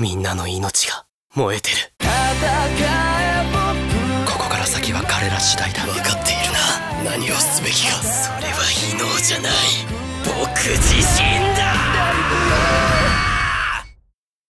みんなの命が燃えてる。ここから先は彼ら次第だ。分かっているな、何をすべきか。それは異能じゃない、僕自身だ。